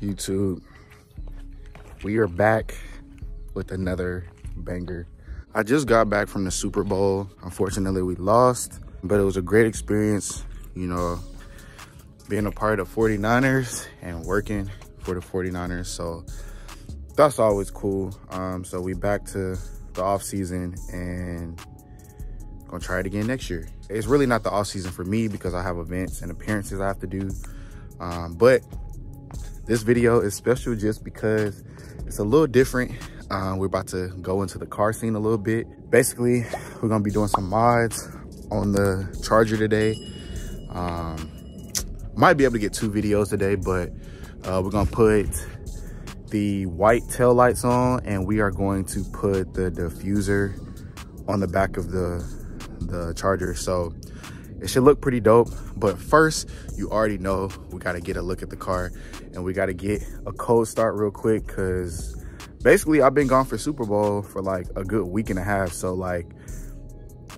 YouTube, we are back with another banger. I just got back from the Super Bowl. Unfortunately, we lost, but it was a great experience, you know, being a part of 49ers and working for the 49ers. So that's always cool. So we back to the off season and gonna try it again next year. It's really not the off season for me because I have events and appearances I have to do. But this video is special just because it's a little different. We're about to go into the car scene a little bit. Basically, we're gonna be doing some mods on the Charger today. Might be able to get two videos today, but we're gonna put the white tail lights on, and we are going to put the diffuser on the back of the Charger. So it should look pretty dope, but first, you already know we gotta get a look at the car and we gotta get a cold start real quick, cause basically I've been gone for Super Bowl for like a good week and a half. So like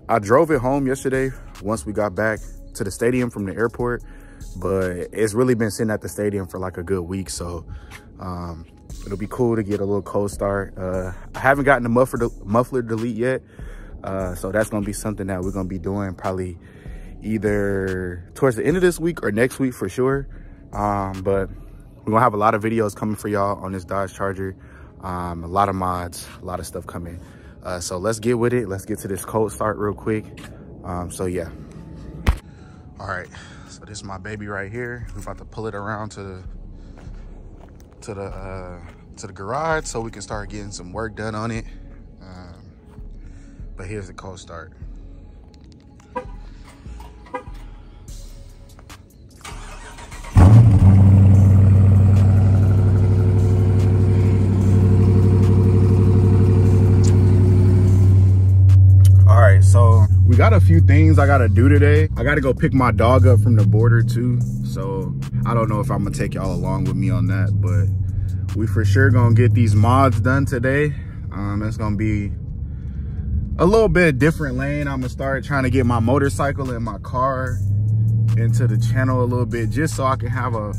I drove it home yesterday once we got back to the stadium from the airport, but it's really been sitting at the stadium for like a good week. So it'll be cool to get a little cold start. I haven't gotten the muffler delete yet. So that's gonna be something that we're gonna be doing probably either towards the end of this week or next week for sure. But we're gonna have a lot of videos coming for y'all on this Dodge Charger. A lot of mods, a lot of stuff coming. So let's get with it. Let's get to this cold start real quick. So yeah. All right, so this is my baby right here. We're about to pull it around to the garage so we can start getting some work done on it. But here's the cold start. We got a few things I gotta do today. I gotta go pick my dog up from the border too. So I don't know if I'm gonna take y'all along with me on that, but we for sure gonna get these mods done today. It's gonna be a little bit different lane. I'm gonna start trying to get my motorcycle and my car into the channel a little bit just so I can have a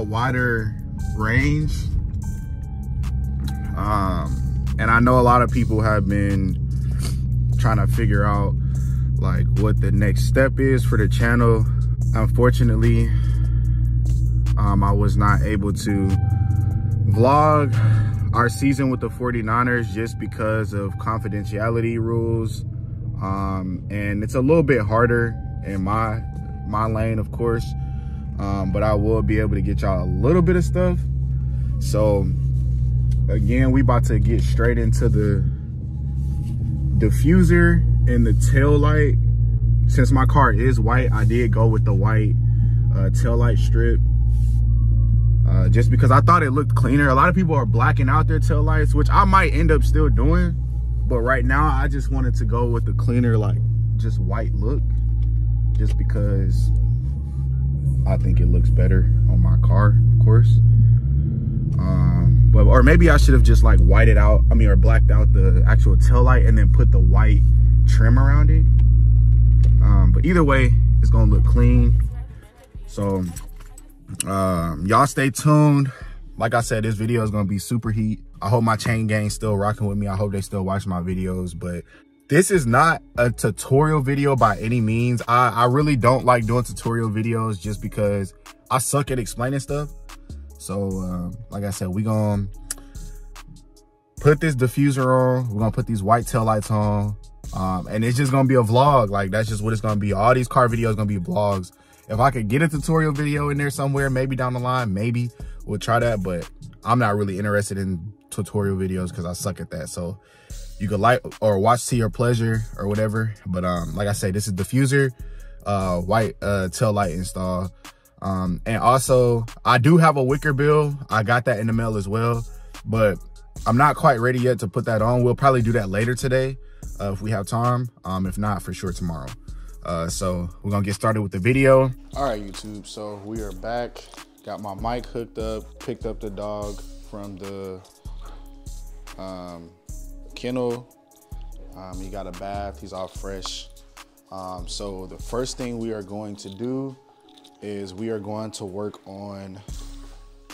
wider range. And I know a lot of people have been trying to figure out like what the next step is for the channel. Unfortunately, I was not able to vlog our season with the 49ers just because of confidentiality rules. And it's a little bit harder in my lane, of course, but I will be able to get y'all a little bit of stuff. So again, we about to get straight into the diffuser and the tail light. Since my car is white, I did go with the white tail light strip just because I thought it looked cleaner. A lot of people are blacking out their tail lights, which I might end up still doing, but right now I just wanted to go with the cleaner, like just white look, just because I think it looks better on my car, of course. But, or maybe I should have just like whited out, or blacked out the actual tail light and then put the white trim around it. But either way, it's gonna look clean. So y'all stay tuned. Like I said, this video is gonna be super heat. I hope my chain gang's still rocking with me. I hope they still watch my videos, but this is not a tutorial video by any means. I really don't like doing tutorial videos just because I suck at explaining stuff. So like I said, we gonna put this diffuser on, we're gonna put these white tail lights on, and it's just gonna be a vlog. Like that's just what it's gonna be. All these car videos gonna be vlogs. If I could get a tutorial video in there somewhere, maybe down the line, maybe we'll try that, but I'm not really interested in tutorial videos because I suck at that. So you could like or watch to your pleasure or whatever. But like I say, this is diffuser, white tail light install. And also I do have a wicker bill. I got that in the mail as well, but I'm not quite ready yet to put that on. We'll probably do that later today if we have time. If not, for sure tomorrow. So we're gonna get started with the video. All right, YouTube, so we are back. Got my mic hooked up, picked up the dog from the kennel. He got a bath, he's all fresh. So the first thing we are going to do is we are going to work on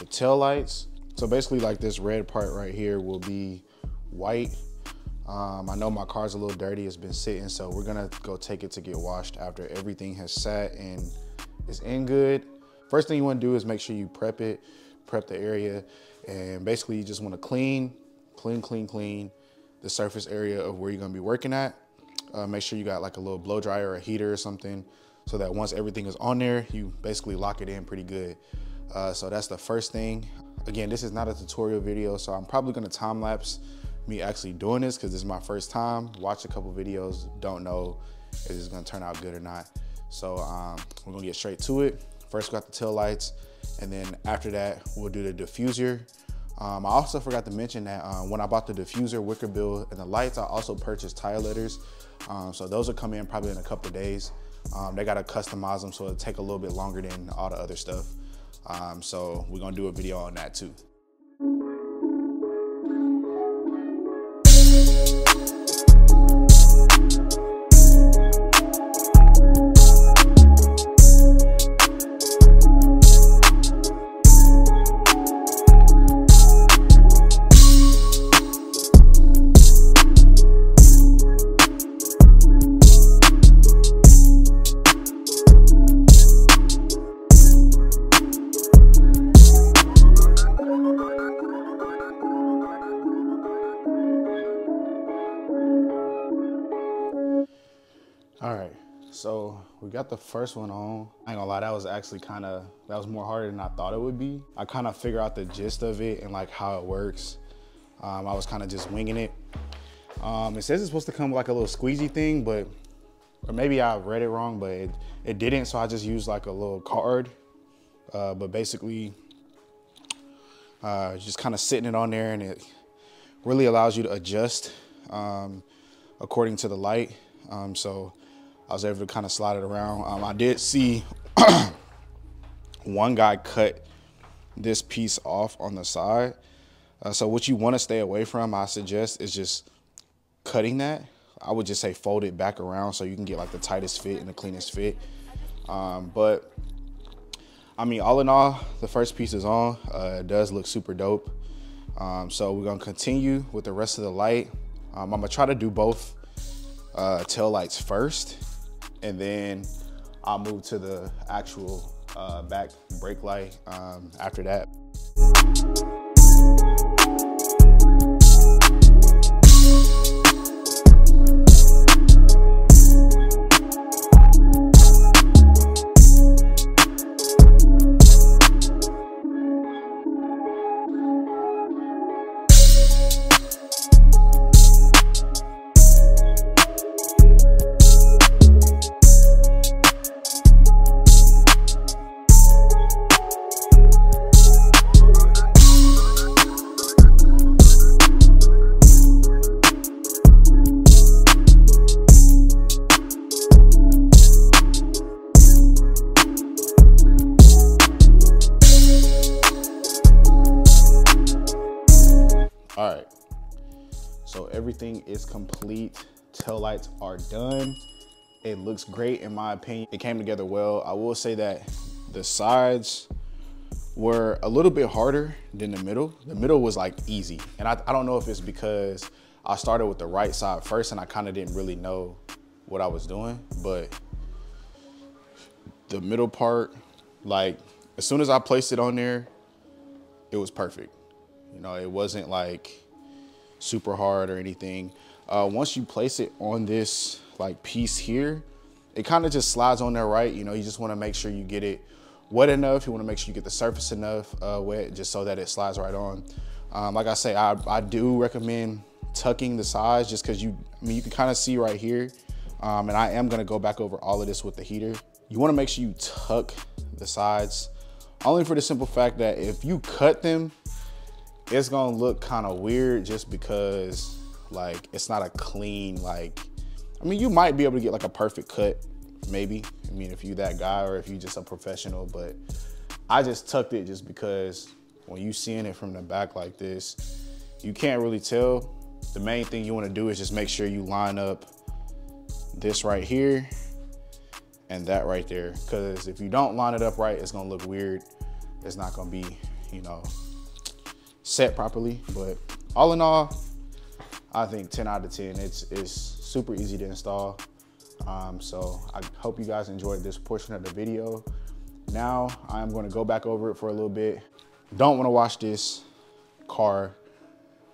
the tail lights. So basically like this red part right here will be white. I know my car's a little dirty, it's been sitting, so we're gonna go take it to get washed after everything has sat and is in good. First thing you wanna do is make sure you prep it, prep the area, and basically you just wanna clean the surface area of where you're gonna be working at. Make sure you got like a little blow dryer or a heater or something, so that once everything is on there, you basically lock it in pretty good. So that's the first thing. Again, this is not a tutorial video, so I'm probably gonna time lapse me actually doing this because this is my first time. Watch a couple videos, don't know if it's gonna turn out good or not. So we're gonna get straight to it. First we got the tail lights, and then after that we'll do the diffuser. I also forgot to mention that when I bought the diffuser, wicker bill, and the lights, I also purchased tire letters. So those will come in probably in a couple of days. They gotta customize them, so it'll take a little bit longer than all the other stuff. So we're gonna do a video on that too. All right, so we got the first one on. I ain't gonna lie, that was actually that was more harder than I thought it would be. I kind of figured out the gist of it and like how it works. I was kind of just winging it. It says it's supposed to come like a little squeezy thing, but, or maybe I read it wrong, but it didn't. So I just used like a little card, but basically just kind of sitting it on there, and it really allows you to adjust according to the light. So I was able to kind of slide it around. I did see one guy cut this piece off on the side. So what you want to stay away from, I suggest, is just cutting that. I would just say fold it back around so you can get like the tightest fit and the cleanest fit. But I mean, all in all, the first piece is on. It does look super dope. So we're going to continue with the rest of the light. I'm going to try to do both tail lights first, and then I'll move to the actual back brake light after that. All right, so everything is complete. Tail lights are done. It looks great in my opinion. It came together well. I will say that the sides were a little bit harder than the middle. The middle was like easy. And I don't know if it's because I started with the right side first and I kind of didn't really know what I was doing, but the middle part, like as soon as I placed it on there, it was perfect. You know, it wasn't like super hard or anything. Once you place it on this like piece here, it kind of just slides on there, right? You know, you just want to make sure you get it wet enough. You want to make sure you get the surface enough wet, just so that it slides right on. Like I say, I do recommend tucking the sides, just because you can kind of see right here. And I am going to go back over all of this with the heater. You want to make sure you tuck the sides, only for the simple fact that if you cut them, it's gonna look kind of weird, just because like it's not a clean, like, I mean, you might be able to get like a perfect cut, maybe. I mean, if you that guy or if you just a professional, but I just tucked it just because when you seeing it from the back like this, you can't really tell. The main thing you wanna do is just make sure you line up this right here and that right there. Cause if you don't line it up right, it's gonna look weird. It's not gonna be, you know, set properly. But all in all, I think 10 out of 10. It's super easy to install. So I hope you guys enjoyed this portion of the video. Now I'm going to go back over it for a little bit. Don't want to wash this car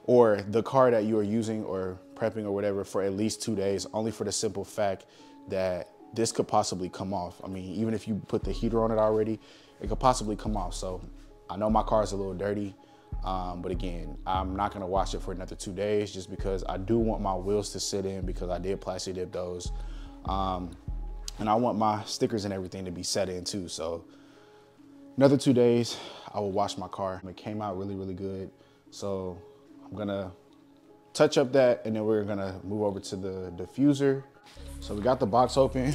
or the car that you are using or prepping or whatever for at least 2 days, only for the simple fact that this could possibly come off. I mean, even if you put the heater on it already, it could possibly come off. So I know my car is a little dirty, but again, I'm not gonna wash it for another 2 days just because I do want my wheels to sit in because I did plastic dip those. And I want my stickers and everything to be set in too. So another 2 days, I will wash my car. It came out really, really good. So I'm gonna touch up that and then we're gonna move over to the diffuser. So we got the box open.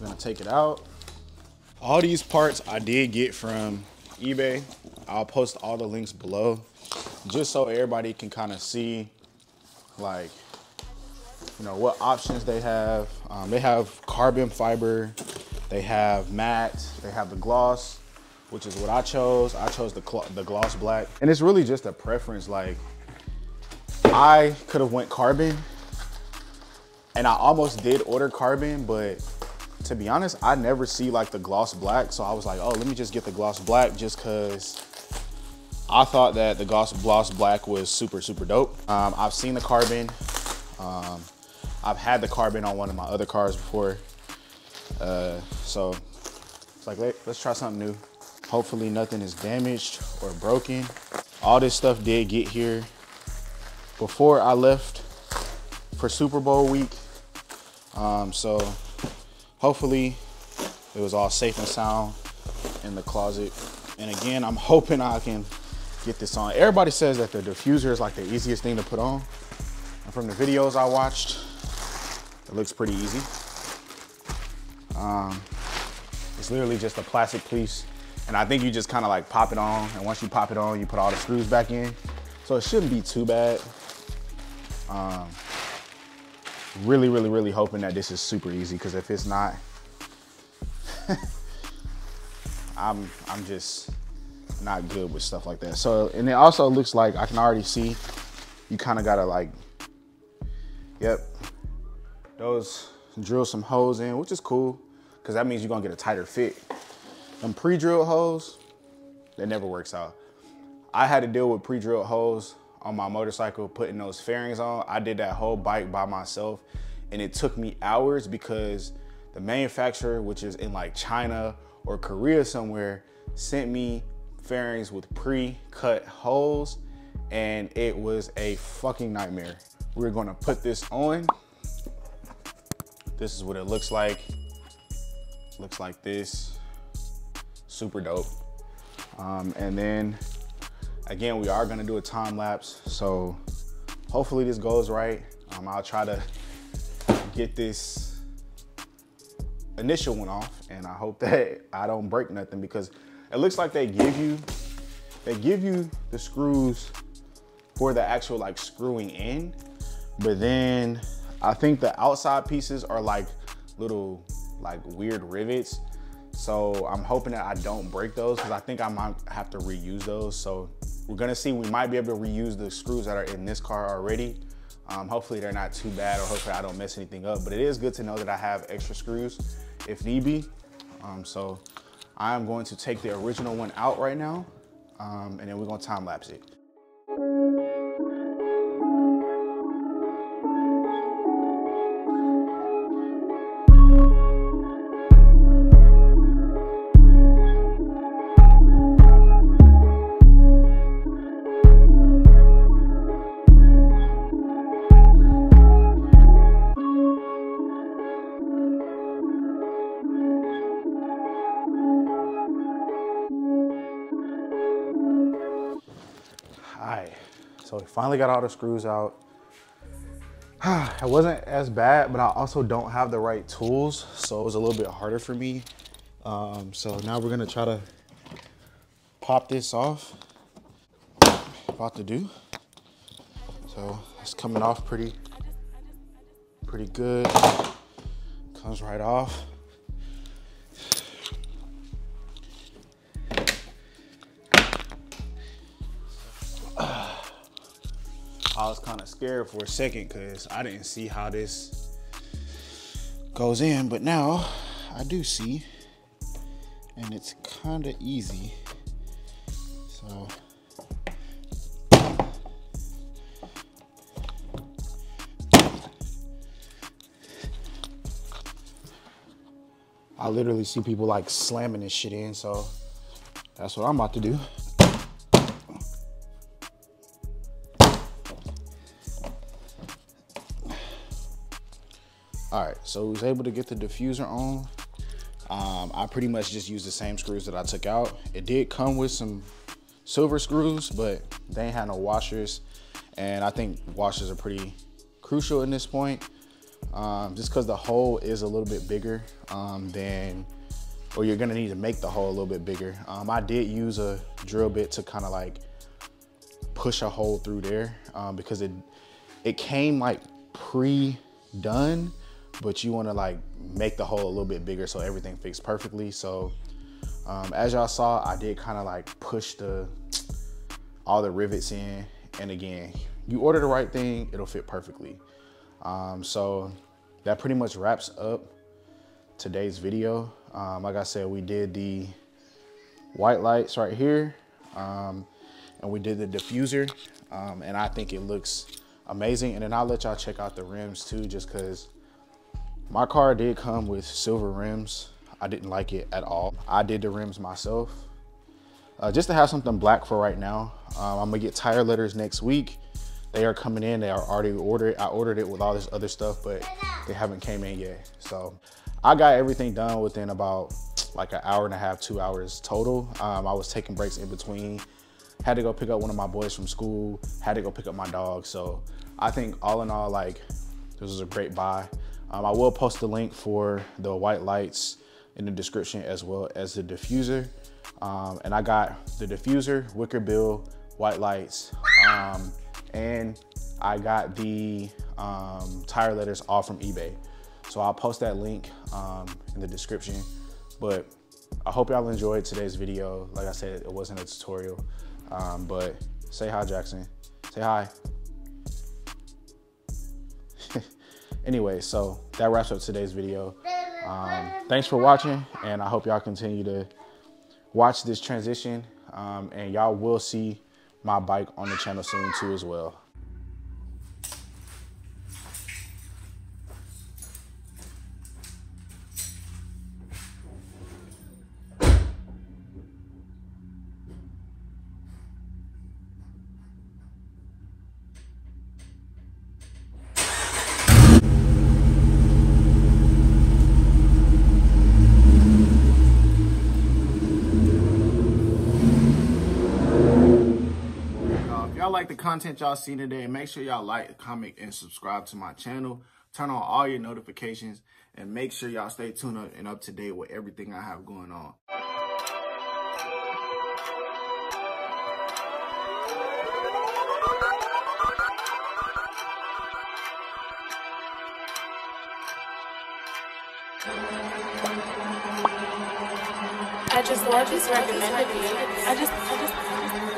We're gonna take it out. All these parts I did get from eBay. I'll post all the links below just so everybody can kind of see, like, you know, what options they have. They have carbon fiber, they have matte, they have the gloss, which is what I chose. I chose the gloss black. And it's really just a preference. Like, I could have went carbon, and I almost did order carbon, but to be honest, I never see like the gloss black. So I was like, oh, let me just get the gloss black just cause I thought that the gloss black was super, super dope. I've seen the carbon. I've had the carbon on one of my other cars before. So it's like, let's try something new. Hopefully nothing is damaged or broken. All this stuff did get here before I left for Super Bowl week. So hopefully it was all safe and sound in the closet. And again, I'm hoping I can get this on. Everybody says that the diffuser is like the easiest thing to put on. And from the videos I watched, it looks pretty easy. It's literally just a plastic piece. And I think you just kind of like pop it on. And once you pop it on, you put all the screws back in. So it shouldn't be too bad. Really, really, really hoping that this is super easy, because if it's not, I'm just not good with stuff like that. So, and it also looks like I can already see you kind of gotta like, yep, those drill some holes in, which is cool, because that means you're gonna get a tighter fit. Them pre-drilled holes, that never works out. I had to deal with pre-drilled holes on my motorcycle, putting those fairings on. I did that whole bike by myself, and it took me hours because the manufacturer, which is in like China or Korea somewhere, sent me fairings with pre-cut holes, and it was a fucking nightmare. We're gonna put this on. This is what it looks like. Looks like this. Super dope. And then again, we are gonna do a time lapse, so hopefully this goes right. I'll try to get this initial one off, and I hope that I don't break nothing, because it looks like they give you the screws for the actual like screwing in, but then I think the outside pieces are like little like weird rivets. So I'm hoping that I don't break those, because I think I might have to reuse those. So we're gonna see, we might be able to reuse the screws that are in this car already. Hopefully they're not too bad, or hopefully I don't mess anything up, but it is good to know that I have extra screws if need be. So I'm going to take the original one out right now, and then we're gonna time lapse it. So we finally got all the screws out. It wasn't as bad, but I also don't have the right tools, so it was a little bit harder for me. So now we're gonna try to pop this off. About to do. So it's coming off pretty good. Comes right off. I was kind of scared for a second because I didn't see how this goes in, but now I do see, and it's kind of easy. So I literally see people like slamming this shit in, so that's what I'm about to do. All right, so I was able to get the diffuser on. I pretty much just used the same screws that I took out. It did come with some silver screws, but they ain't had no washers. And I think washers are pretty crucial in this point, just because the hole is a little bit bigger or you're gonna need to make the hole a little bit bigger. I did use a drill bit to kind of like push a hole through there because it came like pre-done, but you want to like make the hole a little bit bigger so everything fits perfectly. So as y'all saw, I did kind of like push all the rivets in, and again, you order the right thing, it'll fit perfectly. So that pretty much wraps up today's video. Like I said, we did the white lights right here, and we did the diffuser, and I think it looks amazing. And then I'll let y'all check out the rims too, just cause my car did come with silver rims. I didn't like it at all. I did the rims myself, just to have something black for right now. I'm gonna get tire letters next week. They are coming in, they are already ordered. I ordered it with all this other stuff, but they haven't came in yet. So I got everything done within about like an hour and a half, 2 hours total. I was taking breaks in between. Had to go pick up one of my boys from school, had to go pick up my dog. So I think all in all, like, this was a great buy. I will post the link for the white lights in the description as well as the diffuser. And I got the diffuser, wicker bill, white lights, and I got the tire letters all from eBay. So I'll post that link in the description. But I hope y'all enjoyed today's video. Like I said, it wasn't a tutorial, but say hi, Jackson. Say hi. Anyway, so that wraps up today's video. Thanks for watching, and I hope y'all continue to watch this transition, and y'all will see my bike on the channel soon too as well. Like the content y'all seen today, make sure y'all like, comment, and subscribe to my channel. Turn on all your notifications and make sure y'all stay tuned and up to date with everything I have going on. I just love this recommended. I just